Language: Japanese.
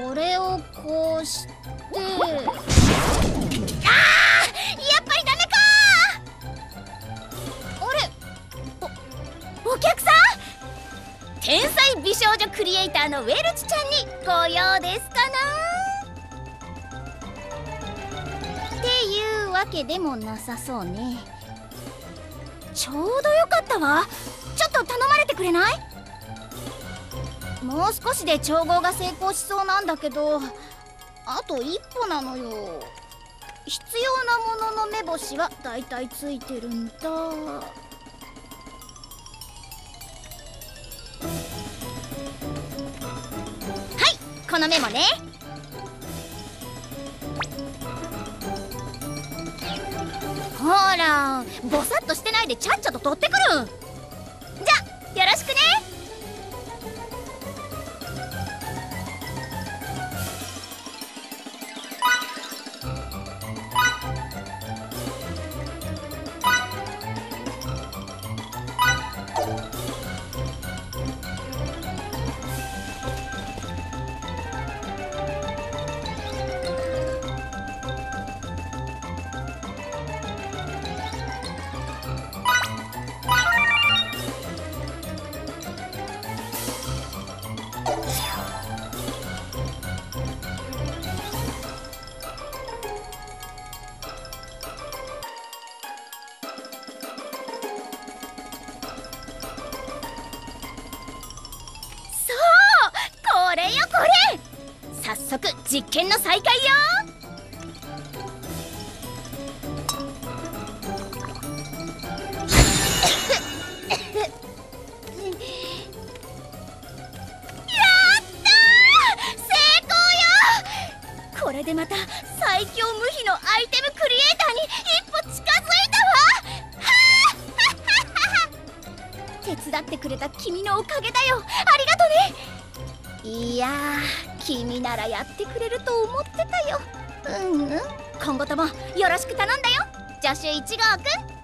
これをこうしてあー、やっぱりダメかー。あれ、お客さん、天才美少女クリエイターのウェルチちゃんにご用ですかなーっていうわけでもなさそうね。ちょうどよかったわ。ちょっと頼まれてくれない？もう少しで調合が成功しそうなんだけど、あと一歩なのよ。必要なものの目星はだいたいついてるんだ。はい、このメモね。ほら、ぼさっとしてないでちゃっちゃと取ってくる。じゃ、よろしくね。早速実験の再開よ。やったー、成功よ。これでまた最強無比のアイテムクリエイターに一歩近づいたわ。手伝ってくれた君のおかげだよ。ありがとね。いやー、君ならやってくれると思ってたよ。うんうん、今後ともよろしく頼んだよ、助手1号くん。